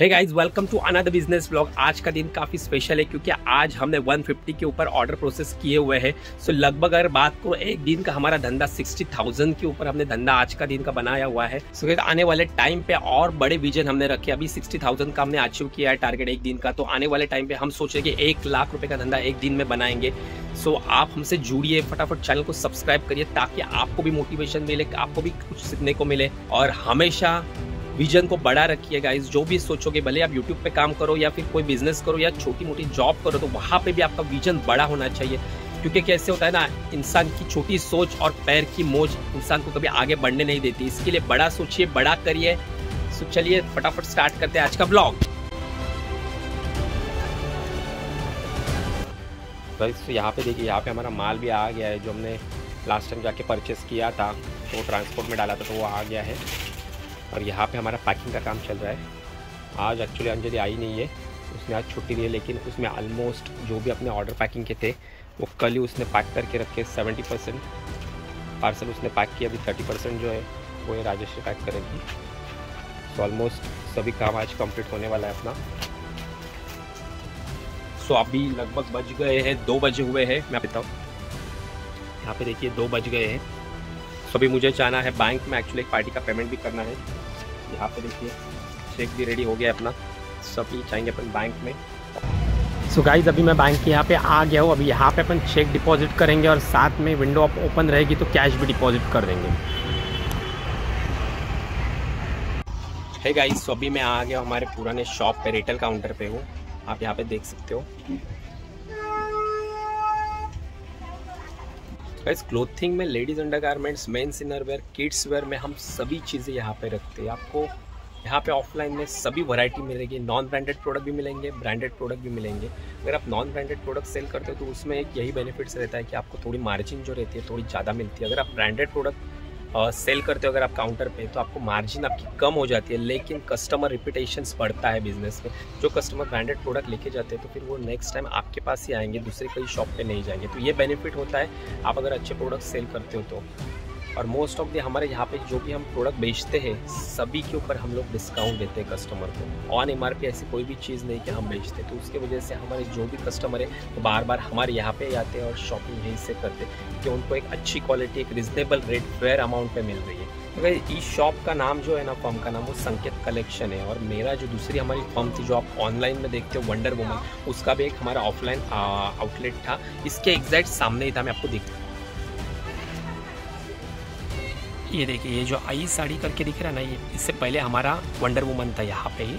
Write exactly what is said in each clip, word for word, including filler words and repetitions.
Hey guys, welcome to another business vlog. आज का दिन काफ़ी स्पेशल है क्योंकि आज हमने एक सौ पचास के ऊपर ऑर्डर प्रोसेस किए हुए हैं। सो लगभग अगर बात करो एक दिन का हमारा धंधा साठ हज़ार के ऊपर हमने धंधा आज का दिन का बनाया हुआ है। सो गाइस, आने वाले टाइम पे और बड़े विजन हमने रखे। अभी साठ हज़ार का हमने अचीव किया है टारगेट एक दिन का, तो आने वाले टाइम पे हम सोचे कि एक लाख रुपये का धंधा एक दिन में बनाएंगे। सो आप हमसे जुड़िए, फटाफट चैनल को सब्सक्राइब करिए ताकि आपको भी मोटिवेशन मिले, आपको भी कुछ सीखने को मिले। और हमेशा विजन को बड़ा रखिए गाइस। जो भी सोचोगे, भले आप यूट्यूब पे काम करो या फिर कोई बिजनेस करो या छोटी मोटी जॉब करो, तो वहाँ पे भी आपका विजन बड़ा होना चाहिए। क्योंकि कैसे होता है ना, इंसान की छोटी सोच और पैर की मोच इंसान को कभी आगे बढ़ने नहीं देती। इसके लिए बड़ा सोचिए, बड़ा करिए। सो चलिए फटाफट स्टार्ट करते हैं आज का ब्लॉग। तो यहाँ पे देखिए, यहाँ पे हमारा माल भी आ गया है। जो हमने लास्ट टाइम जाके परचेस किया था, वो ट्रांसपोर्ट में डाला था, तो वो आ गया है। और यहाँ पे हमारा पैकिंग का काम चल रहा है। आज एक्चुअली अंजलि आई नहीं है, उसने आज छुट्टी ली है, लेकिन उसमें ऑलमोस्ट जो भी अपने ऑर्डर पैकिंग के थे वो कल ही उसने पैक करके रखे। सेवेंटी परसेंट पार्सल उसने पैक किया, अभी थर्टी परसेंट जो है वो ये राजेश ने पैक करेगी। तो ऑलमोस्ट सभी काम आज कंप्लीट होने वाला है अपना। सो अभी लगभग बज गए हैं, दो बजे हुए हैं। मैं बताऊँ, यहाँ पे देखिए दो बज गए हैं। सो अभी मुझे जाना है बैंक में, एक्चुअली एक पार्टी का पेमेंट भी करना है। यहाँ पे देखिए चेक भी रेडी हो गया अपना, सब ये जाएंगे अपन बैंक में। सो गाइज, अभी मैं बैंक के यहाँ पे आ गया हूँ। अभी यहाँ पे अपन चेक डिपॉजिट करेंगे और साथ में विंडो आप ओपन रहेगी तो कैश भी डिपॉजिट कर देंगे। हे गाइज, सो अभी मैं आ गया हमारे पुराने शॉप पे, रिटेल काउंटर पे हूँ। आप यहाँ पे देख सकते हो गाइस, क्लोथिंग में, ladies undergarments, men's innerwear, kids wear में हम सभी चीज़ें यहाँ पे रखते हैं। आपको यहाँ पे ऑफलाइन में सभी वैरायटी मिलेगी। नॉन ब्रांडेड प्रोडक्ट भी मिलेंगे, ब्रांडेड प्रोडक्ट भी मिलेंगे। अगर आप नॉन ब्रांडेड प्रोडक्ट सेल करते हो तो उसमें एक यही बेनिफिट्स रहता है कि आपको थोड़ी मार्जिन जो रहती है थोड़ी ज़्यादा मिलती है। अगर आप ब्रांडेड प्रोडक्ट सेल करते हो, अगर आप काउंटर पर, तो आपको मार्जिन आपकी कम हो जाती है, लेकिन कस्टमर रिपीटेशंस बढ़ता है बिजनेस में। जो कस्टमर ब्रांडेड प्रोडक्ट लेके जाते हैं तो फिर वो नेक्स्ट टाइम आपके पास ही आएंगे, दूसरे कहीं शॉप पे नहीं जाएंगे। तो ये बेनिफिट होता है आप अगर अच्छे प्रोडक्ट सेल करते हो तो। और मोस्ट ऑफ द हमारे यहाँ पे जो भी हम प्रोडक्ट बेचते हैं सभी के ऊपर हम लोग डिस्काउंट देते हैं कस्टमर को। ऑन एम आर पी ऐसी कोई भी चीज़ नहीं कि हम बेचते, तो उसके वजह से हमारे जो भी कस्टमर है तो बार बार हमारे यहाँ पे आते हैं और शॉपिंग यहीं से करते हैं कि उनको एक अच्छी क्वालिटी, एक रिजनेबल रेट, फेयर अमाउंट पे मिल रही है। अगर इस शॉप का नाम जो है ना, फर्म का नाम वो संकेत कलेक्शन है। और मेरा जो दूसरी हमारी फर्म थी जो आप ऑनलाइन में देखते हो, वंडर वुमन, उसका भी एक हमारा ऑफलाइन आउटलेट था, इसके एग्जैक्ट सामने ही था। मैं आपको देखता, ये देखिए, ये जो आई साड़ी करके दिख रहा है ना, ये इससे पहले हमारा वंडर वुमन था यहाँ पे ही।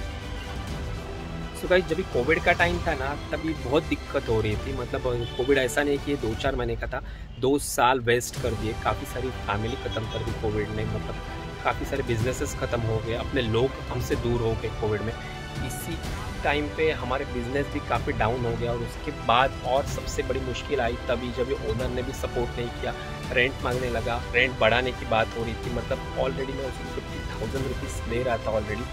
सो गाइस, जब कोविड का टाइम था ना, तभी बहुत दिक्कत हो रही थी। मतलब कोविड ऐसा नहीं कि दो चार महीने का था, दो साल वेस्ट कर दिए। काफ़ी सारी फैमिली ख़त्म कर दी कोविड ने, मतलब काफ़ी सारे बिजनेसेस ख़त्म हो गए, अपने लोग हमसे दूर हो गए कोविड में। इसी टाइम पे हमारे बिजनेस भी काफ़ी डाउन हो गया। और उसके बाद और सबसे बड़ी मुश्किल आई तभी, जब ओनर ने भी सपोर्ट नहीं किया, रेंट मांगने लगा। रेंट बढ़ाने की बात हो रही थी, मतलब ऑलरेडी मैं उसको फिफ्टी थाउजेंड रुपीज़ ले रहा था ऑलरेडी।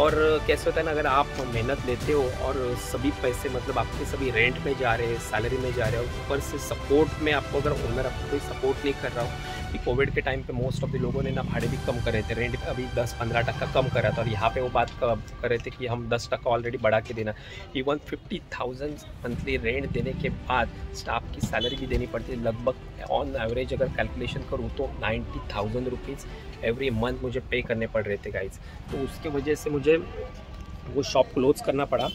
और कैसे होता है ना, अगर आप मेहनत लेते हो और सभी पैसे, मतलब आपके सभी रेंट में जा रहे हैं, सैलरी में जा रहे हो, ऊपर से सपोर्ट में आपको अगर ओनर आपको कोई सपोर्ट नहीं कर रहा हो कि कोविड के टाइम पे मोस्ट ऑफ द लोगों ने ना भाड़े भी कम कर रहे थे, रेंट अभी दस पंद्रह टक्का कम कर रहा था। और यहाँ पे वो बात कर रहे थे कि हम दस टक्का ऑलरेडी बढ़ा के देना। Even fifty thousand monthly rent देने के बाद स्टाफ की सैलरी भी देनी पड़ती है। लगभग ऑन एवरेज अगर कैलकुलेशन करूँ तो ninety thousand rupees every month मुझे पे करने पड़ रहे थे गाइज। तो उसके वजह से मुझे वो शॉप क्लोज़ करना पड़ा।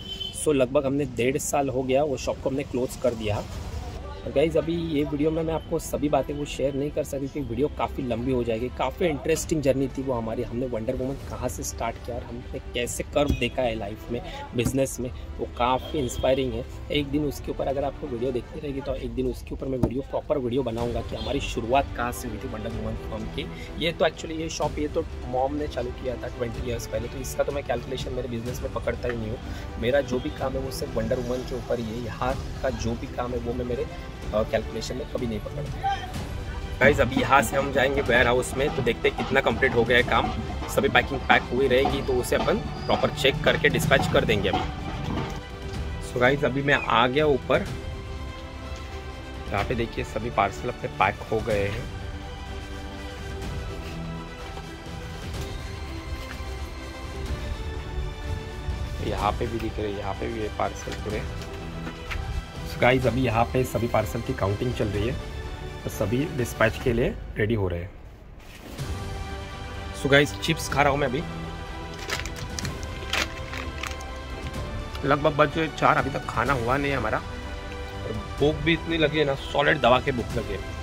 सो लगभग हमने डेढ़ साल हो गया वो शॉप को हमने क्लोज़ कर दिया। और गाइज़, अभी ये वीडियो में मैं आपको सभी बातें वो शेयर नहीं कर सकती क्योंकि वीडियो काफ़ी लंबी हो जाएगी। काफ़ी इंटरेस्टिंग जर्नी थी वो हमारी। हमने वंडर वुमन कहाँ से स्टार्ट किया और हमने कैसे कर्व देखा है लाइफ में, बिजनेस में, वो काफ़ी इंस्पायरिंग है। एक दिन उसके ऊपर अगर आपको वीडियो देखती रहेगी तो एक दिन उसके ऊपर मैं वीडियो प्रॉपर वीडियो बनाऊँगा कि हमारी शुरुआत कहाँ से हुई थी वंडर वुमन फर्म की। ये तो एक्चुअली ये शॉप ये तो मॉम ने चालू किया था ट्वेंटी ईयर्स पहले, तो इसका तो मैं कैलकुलेशन मेरे बिजनेस में पकड़ता ही नहीं हूँ। मेरा जो भी काम है वो सिर्फ वंडर वुमन के ऊपर ही है। यहाँ का जो भी काम है वो मैं मेरे और कैलकुलेशन में कभी नहीं पकड़ा। गाइज, अभी यहाँ से हम जाएंगे वेयर हाउस में, तो देखते हैं कितना कंप्लीट हो गया है काम। सभी पैकिंग पैक हुई रहेगी तो उसे अपन प्रॉपर चेक करके डिस्पैच कर देंगे अभी। सो गाइज, अभी मैं आ गया ऊपर। यहाँ पे देखिए सभी पार्सल अपने पैक हो गए हैं। यहाँ पे भी दिख रही है, यहाँ पे भी ये पार्सल पूरे। सो गाइस अभी यहाँ पे सभी पार्सल की काउंटिंग चल रही है, तो सभी डिस्पैच के लिए रेडी हो रहे हैं। सो गाइस चिप्स खा रहा हूँ मैं अभी, लगभग बज चार, अभी तक खाना हुआ नहीं है हमारा। और भूख भी इतनी लगी है ना, सॉलिड दवा के भूख लगी है।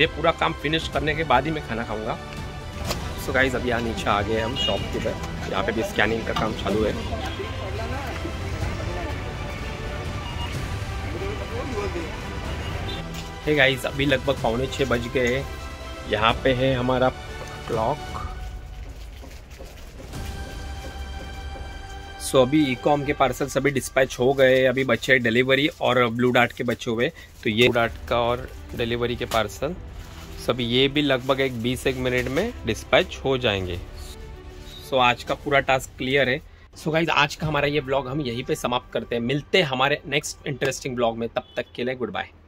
ये पूरा काम फिनिश करने के बाद ही मैं खाना खाऊंगा। सो गाइस अभी यहाँ नीचे आ गए हम शॉप के पर, यहाँ पे भी स्कैनिंग का काम चालू है। हे गाइस अभी लगभग पौने छः बज गए। यहाँ पे है हमारा क्लॉक। सो अभी ई कॉम के पार्सल सभी डिस्पैच हो गए, अभी बचे डिलीवरी और ब्लू डार्ट के बचे हुए। तो ये ब्लू डार्ट का और डिलीवरी के पार्सल सभी ये भी लगभग एक बीस एक मिनट में डिस्पैच हो जाएंगे। सो आज का पूरा टास्क क्लियर है। सो गाइस आज का हमारा ये ब्लॉग हम यहीं पे समाप्त करते हैं। मिलते हैं हमारे नेक्स्ट इंटरेस्टिंग ब्लॉग में, तब तक के लिए गुड बाय।